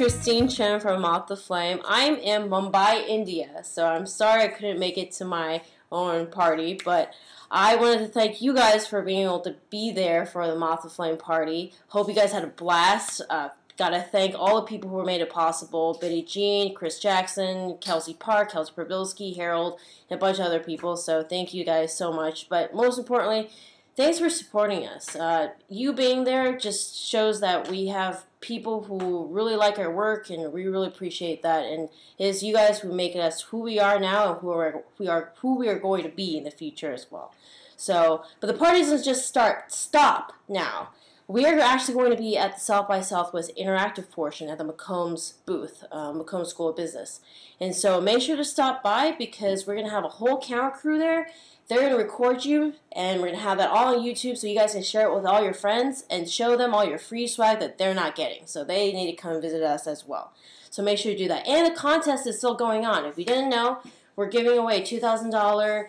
is Christine Chen from Moth to Flame. I'm in Mumbai, India, so I'm sorry I couldn't make it to my own party, but I wanted to thank you guys for being able to be there for the Moth to Flame party. Hope you guys had a blast. Gotta thank all the people who made it possible. Betty Jean, Chris Jackson, Kelsey Park, Kelsey Pribilski, Harold, and a bunch of other people. So thank you guys so much. But most importantly, thanks for supporting us. You being there just shows that we have people who really like our work, and we really appreciate that. And it is you guys who make us who we are now and who we are going to be in the future as well. So, but the party doesn't just stop now. We are actually going to be at the South by Southwest interactive portion at the McCombs booth, McCombs School of Business. And so make sure to stop by, because we're going to have a whole camera crew there. They're going to record you, and we're going to have that all on YouTube so you guys can share it with all your friends and show them all your free swag that they're not getting. So they need to come visit us as well. So make sure you do that. And the contest is still going on. If you didn't know, we're giving away a $2,000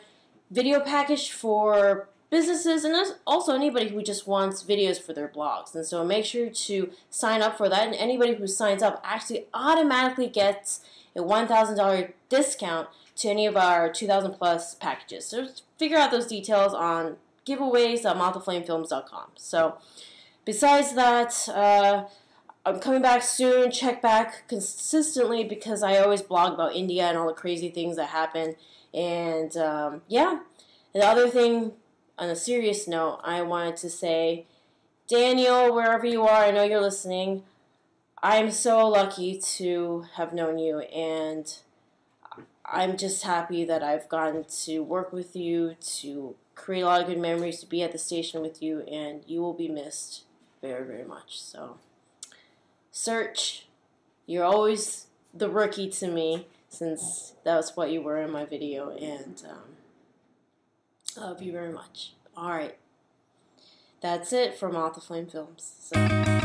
video package for businesses, and also anybody who just wants videos for their blogs. And so make sure to sign up for that, and anybody who signs up actually automatically gets a $1,000 discount to any of our 2,000 plus packages. So figure out those details on giveaways.mothaflamefilms.com. So besides that, I'm coming back soon. Check back consistently, because I always blog about India and all the crazy things that happen. And yeah, and the other thing, on a serious note, I wanted to say, Daniel, wherever you are, I know you're listening. I'm so lucky to have known you, and I'm just happy that I've gotten to work with you, to create a lot of good memories, to be at the station with you, and you will be missed very, very much. So, Search, you're always the rookie to me, since that's what you were in my video, and I love you very much. All right. That's it from Moth to Flame Films. So